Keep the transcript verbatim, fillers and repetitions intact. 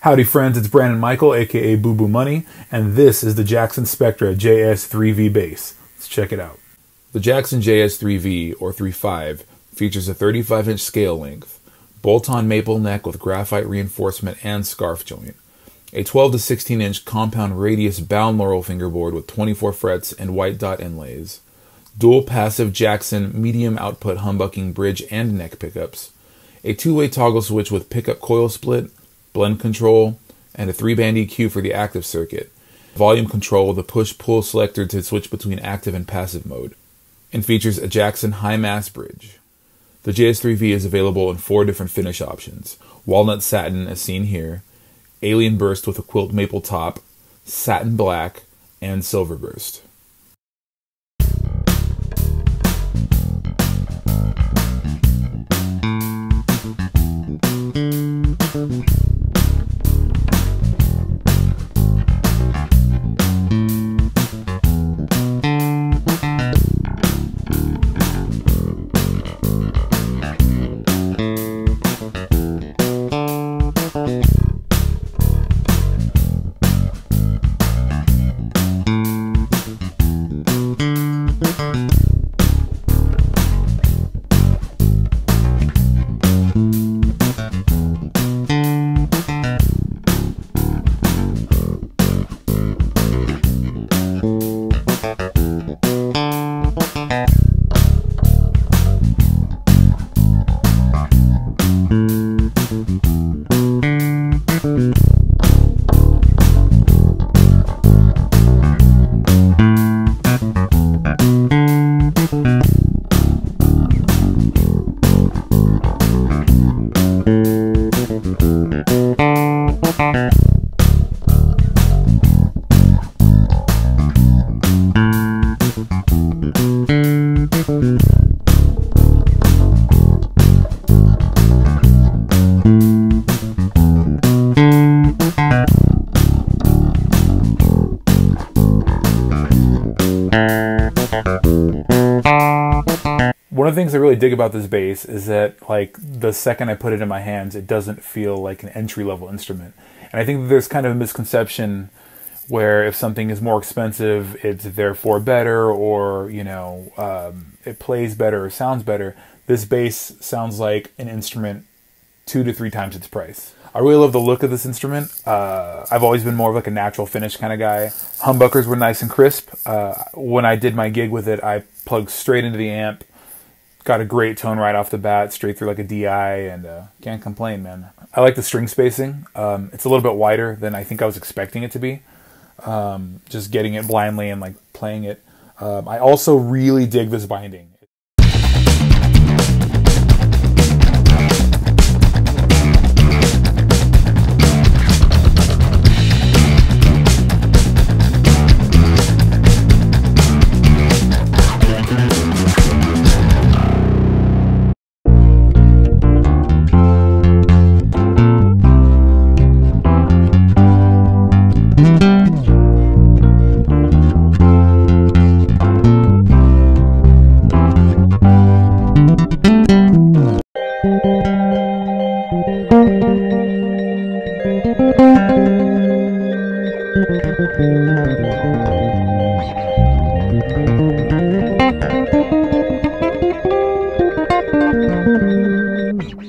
Howdy friends, it's Brandon Michael, aka Boo Boo Money, and this is the Jackson Spectra J S three V bass. Let's check it out. The Jackson J S three V, or three five, features a thirty-five inch scale length, bolt-on maple neck with graphite reinforcement and scarf joint, a twelve to sixteen inch compound radius bound laurel fingerboard with twenty-four frets and white dot inlays, dual passive Jackson medium output humbucking bridge and neck pickups, a two-way toggle switch with pickup coil split, blend control, and a three-band E Q for the active circuit, volume control with a push-pull selector to switch between active and passive mode, and features a Jackson high-mass bridge. The J S three V is available in four different finish options: Walnut Satin, as seen here, Alien Burst with a quilt maple top, Satin Black, and Silver Burst. One of the things I really dig about this bass is that, like, the second I put it in my hands, it doesn't feel like an entry-level instrument. And I think that there's kind of a misconception where if something is more expensive, it's therefore better, or, you know, um, it plays better or sounds better. This bass sounds like an instrument two to three times its price. I really love the look of this instrument. Uh, I've always been more of like a natural finish kind of guy. Humbuckers were nice and crisp. Uh, when I did my gig with it, I plugged straight into the amp. Got a great tone right off the bat, straight through like a D I, and uh, can't complain, man. I like the string spacing. Um, it's a little bit wider than I think I was expecting it to be. Um, just getting it blindly and like playing it. Um, I also really dig this binding.